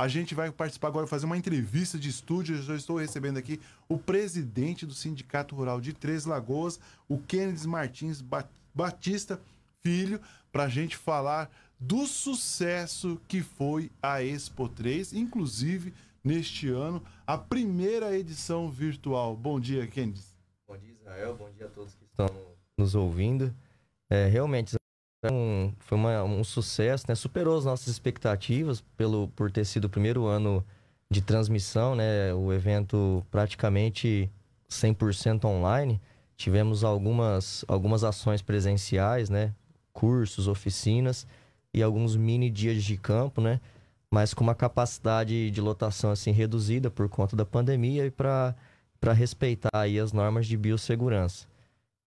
A gente vai participar agora, fazer uma entrevista de estúdio. Eu já estou recebendo aqui o presidente do Sindicato Rural de Três Lagoas, o Kennedy Martins Batista Filho, para a gente falar do sucesso que foi a Expotrês, inclusive neste ano, a primeira edição virtual. Bom dia, Kennedy. Bom dia, Israel. Bom dia a todos que estão nos ouvindo. Realmente foi um sucesso, né? Superou as nossas expectativas por ter sido o primeiro ano de transmissão, né? O evento praticamente 100% online. Tivemos algumas ações presenciais, né? Cursos, oficinas e alguns mini dias de campo, né? Mas com uma capacidade de lotação assim reduzida por conta da pandemia e para respeitar aí as normas de biossegurança.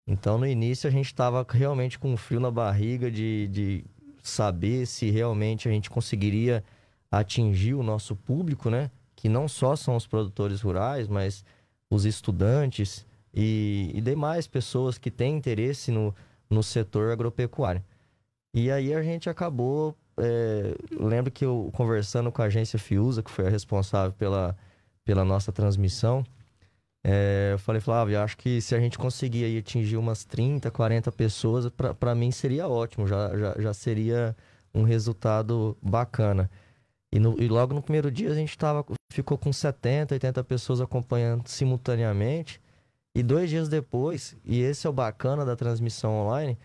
Então, no início, a gente estava realmente com um frio na barriga de saber se realmente a gente conseguiria atingir o nosso público, né? Que não só são os produtores rurais, mas os estudantes e demais pessoas que têm interesse no setor agropecuário. E aí a gente acabou... lembro que eu, conversando com a agência Fiusa, que foi a responsável pela nossa transmissão, eu falei, Flávio, acho que se a gente conseguir aí atingir umas 30, 40 pessoas, para mim seria ótimo, já seria um resultado bacana. E logo no primeiro dia a gente ficou com 70, 80 pessoas acompanhando simultaneamente, e 2 dias depois, e esse é o bacana da transmissão online,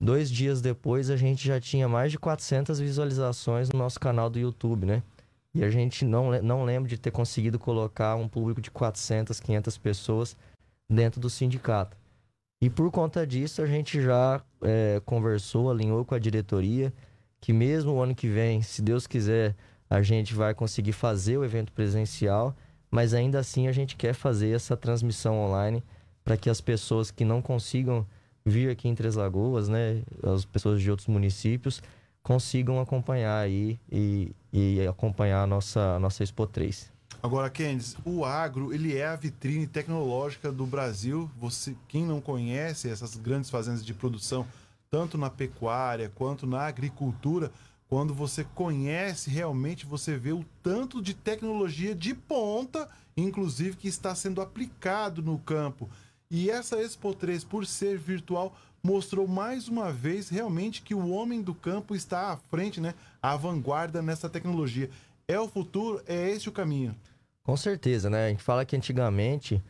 2 dias depois a gente já tinha mais de 400 visualizações no nosso canal do YouTube, né? E a gente não lembra de ter conseguido colocar um público de 400, 500 pessoas dentro do sindicato. E por conta disso, a gente já conversou, alinhou com a diretoria, que mesmo o ano que vem, se Deus quiser, a gente vai conseguir fazer o evento presencial, mas ainda assim a gente quer fazer essa transmissão online para que as pessoas que não consigam vir aqui em Três Lagoas, né, as pessoas de outros municípios, consigam acompanhar aí e acompanhar a nossa Expotrês. Agora, Kennedy, o agro, ele é a vitrine tecnológica do Brasil. Você, quem não conhece essas grandes fazendas de produção, tanto na pecuária quanto na agricultura, quando você conhece realmente, você vê o tanto de tecnologia de ponta, inclusive, que está sendo aplicado no campo. E essa Expotrês, por ser virtual, mostrou mais uma vez realmente que o homem do campo está à frente, né? À vanguarda nessa tecnologia. É o futuro, é esse o caminho. Com certeza, né? A gente fala que antigamente,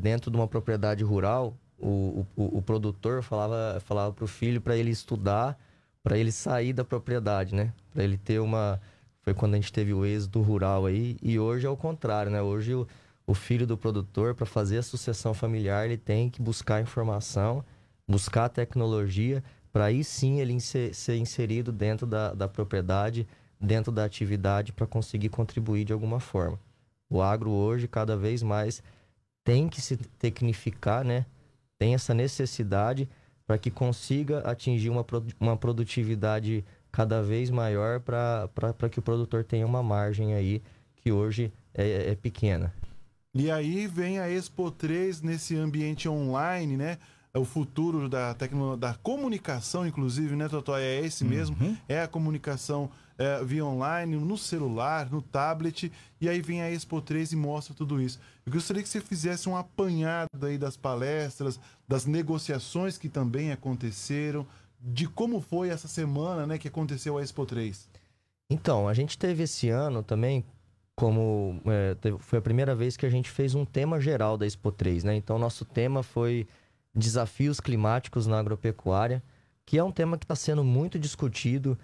dentro de uma propriedade rural, o produtor falava para o filho para ele estudar, para ele sair da propriedade, né? Para ele ter uma... Foi quando a gente teve o êxodo rural aí, e hoje é o contrário, né? Hoje o filho do produtor, para fazer a sucessão familiar, ele tem que buscar informação, buscar tecnologia, para aí sim ele ser inserido dentro da propriedade, dentro da atividade, para conseguir contribuir de alguma forma. O agro hoje, cada vez mais, tem que se tecnificar, né? Tem essa necessidade para que consiga atingir uma produtividade cada vez maior, para que o produtor tenha uma margem aí que hoje é pequena. E aí vem a Expotrês nesse ambiente online, né? O futuro da comunicação, inclusive, né, Totó? É esse mesmo, é a comunicação via online, no celular, no tablet, e aí vem a Expotrês e mostra tudo isso. Eu gostaria que você fizesse um apanhado aí das palestras, das negociações que também aconteceram, de como foi essa semana, né, que aconteceu a Expotrês. Então, a gente teve esse ano também, como foi a primeira vez que a gente fez um tema geral da Expotrês, né? Então, nosso tema foi... Desafios climáticos na agropecuária, que é um tema que está sendo muito discutido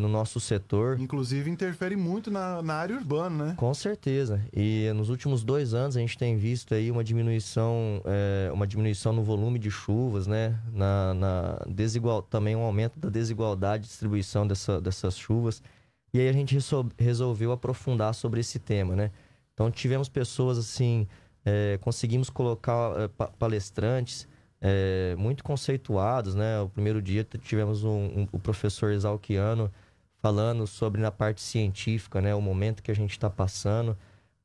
no nosso setor. Inclusive, interfere muito na área urbana, né? Com certeza. E nos últimos 2 anos, a gente tem visto aí uma diminuição no volume de chuvas, né? Também um aumento da desigualdade de distribuição dessas chuvas. E aí a gente resolveu aprofundar sobre esse tema, né? Então, tivemos pessoas assim... conseguimos colocar palestrantes... muito conceituados, né? O primeiro dia tivemos o professor Exalquiano falando sobre, na parte científica, né, o momento que a gente está passando,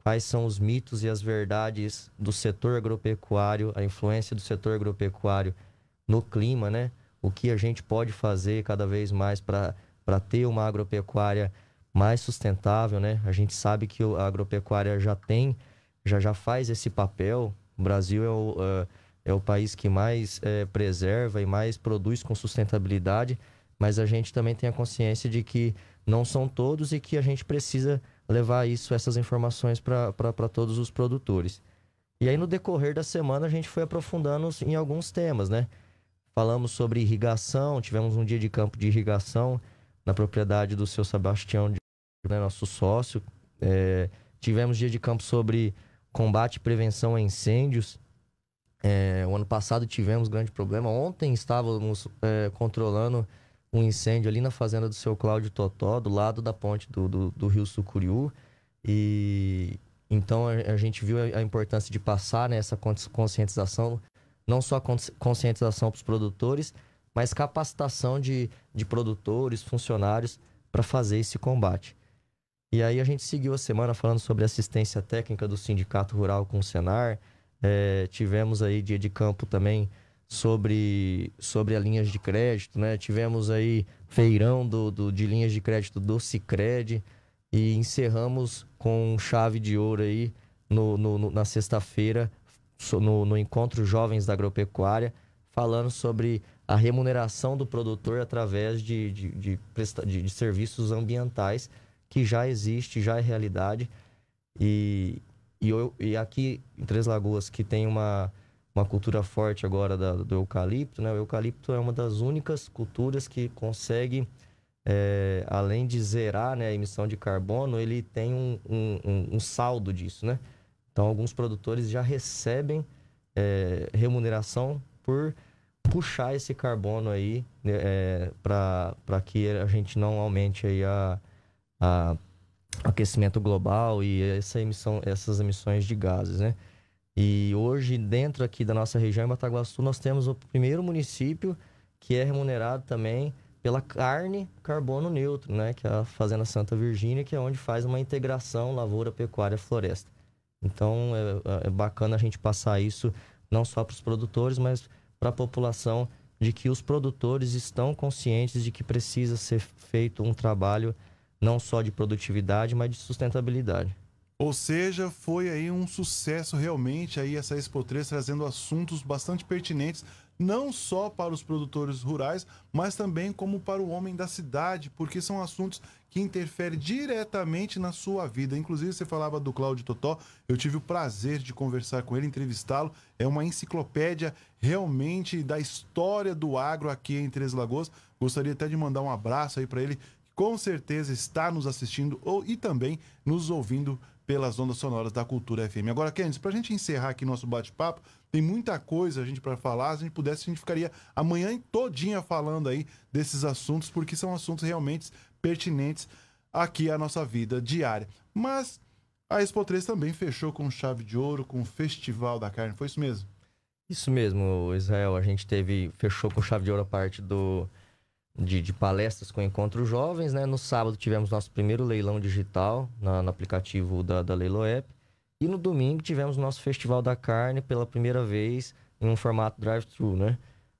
quais são os mitos e as verdades do setor agropecuário, a influência do setor agropecuário no clima, né? O que a gente pode fazer cada vez mais para ter uma agropecuária mais sustentável, né? A gente sabe que a agropecuária já faz esse papel. O Brasil é o país que mais preserva e mais produz com sustentabilidade, mas a gente também tem a consciência de que não são todos e que a gente precisa levar essas informações para todos os produtores. E aí, no decorrer da semana, a gente foi aprofundando em alguns temas, né? Falamos sobre irrigação, tivemos um dia de campo de irrigação na propriedade do seu Sebastião, né, nosso sócio. Tivemos dia de campo sobre combate e prevenção a incêndios. O ano passado tivemos grande problema. Ontem estávamos controlando um incêndio ali na fazenda do seu Cláudio Totó, do lado da ponte do Rio Sucuriú. E então a gente viu a importância de passar, né, essa conscientização, não só conscientização para os produtores, mas capacitação de produtores, funcionários para fazer esse combate. E aí a gente seguiu a semana falando sobre assistência técnica do Sindicato Rural com o Senar. Tivemos aí dia de campo também sobre as linhas de crédito, né? Tivemos aí feirão de linhas de crédito do Sicredi e encerramos com chave de ouro aí na sexta-feira no Encontro Jovens da Agropecuária, falando sobre a remuneração do produtor através de serviços ambientais, que já existe, já é realidade. E aqui em Três Lagoas, que tem uma cultura forte agora do eucalipto, né? O eucalipto é uma das únicas culturas que consegue, além de zerar, né, a emissão de carbono, ele tem um saldo disso, né? Então, alguns produtores já recebem remuneração por puxar esse carbono aí, para que a gente não aumente aí aquecimento global e essas emissões de gases, né? E hoje, dentro aqui da nossa região, em Bataguaçu, nós temos o primeiro município que é remunerado também pela carne carbono neutro, né? Que é a Fazenda Santa Virgínia, que é onde faz uma integração lavoura, pecuária, floresta. Então, é bacana a gente passar isso não só para os produtores, mas para a população, de que os produtores estão conscientes de que precisa ser feito um trabalho não só de produtividade, mas de sustentabilidade. Ou seja, foi aí um sucesso realmente aí essa Expotrês, trazendo assuntos bastante pertinentes, não só para os produtores rurais, mas também como para o homem da cidade, porque são assuntos que interferem diretamente na sua vida. Inclusive, você falava do Cláudio Totó, eu tive o prazer de conversar com ele, entrevistá-lo. É uma enciclopédia realmente da história do agro aqui em Três Lagoas. Gostaria até de mandar um abraço aí para ele, que com certeza está nos assistindo e também nos ouvindo pelas ondas sonoras da Cultura FM. Agora, Kennedy, para a gente encerrar aqui nosso bate-papo, tem muita coisa para falar. Se a gente pudesse, a gente ficaria a manhã todinha falando aí desses assuntos, porque são assuntos realmente pertinentes aqui à nossa vida diária. Mas a Expotrês também fechou com chave de ouro, com o Festival da Carne, foi isso mesmo? Isso mesmo, Israel. A gente fechou com chave de ouro a parte de palestras com Encontro Jovens, né? No sábado tivemos nosso primeiro leilão digital no aplicativo da Leilo App. E no domingo tivemos nosso Festival da Carne pela primeira vez em um formato drive-thru, né?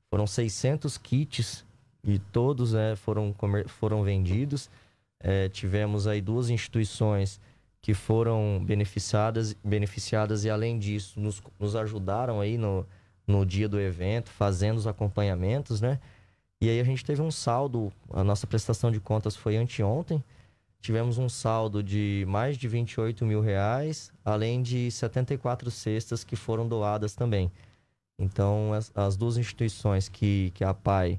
Foram 600 kits e todos foram vendidos. Tivemos aí 2 instituições que foram beneficiadas e, além disso, nos ajudaram aí no dia do evento, fazendo os acompanhamentos, né? E aí a gente teve um saldo, a nossa prestação de contas foi anteontem, tivemos um saldo de mais de R$28 mil, além de 74 cestas que foram doadas também. Então, as 2 instituições, que a PAE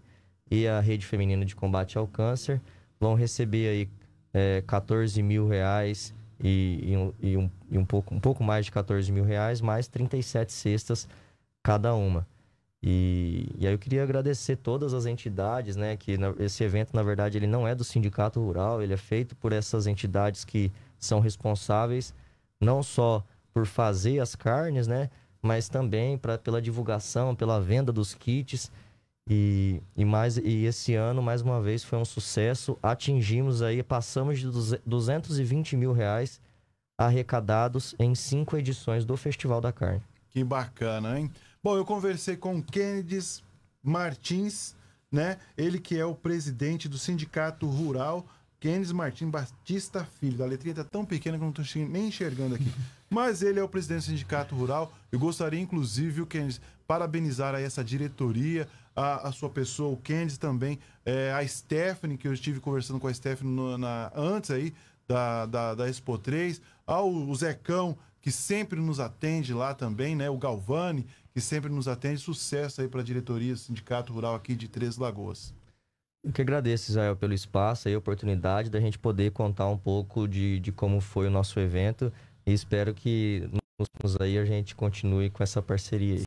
e a Rede Feminina de Combate ao Câncer, vão receber aí R$14 mil e um pouco mais de R$14 mil, mais 37 cestas cada uma. E aí eu queria agradecer todas as entidades, né, que esse evento, na verdade, ele não é do Sindicato Rural, ele é feito por essas entidades que são responsáveis não só por fazer as carnes, né, mas também pela divulgação, pela venda dos kits. E esse ano, mais uma vez, foi um sucesso. Atingimos aí, passamos de R$220 mil arrecadados em 5 edições do Festival da Carne. Que bacana, hein? Bom, eu conversei com o Kennedy Martins, né? Ele que é o presidente do Sindicato Rural Kennedy Martins Batista Filho. A letrinha está tão pequena que eu não estou nem enxergando aqui. Mas ele é o presidente do Sindicato Rural. Eu gostaria, inclusive, viu, Kennedy, parabenizar aí essa diretoria, a sua pessoa, o Kennedy também, a Stephanie, que eu estive conversando com a Stephanie antes aí da Expotrês, o Zecão, que sempre nos atende lá também, né? O Galvani, que sempre nos atende. Sucesso aí para a diretoria do Sindicato Rural aqui de Três Lagoas. Eu que agradeço, Israel, pelo espaço e a oportunidade da gente poder contar um pouco de como foi o nosso evento, e espero que nos anos aí a gente continue com essa parceria.